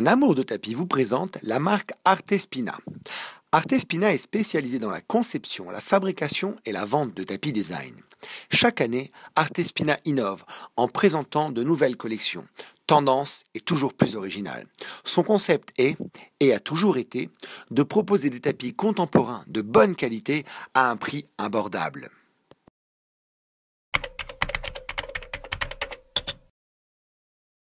Un amour de tapis vous présente la marque Arte Espina. Arte Espina est spécialisée dans la conception, la fabrication et la vente de tapis design. Chaque année, Arte Espina innove en présentant de nouvelles collections, tendances et toujours plus originales. Son concept est, et a toujours été, de proposer des tapis contemporains de bonne qualité à un prix abordable.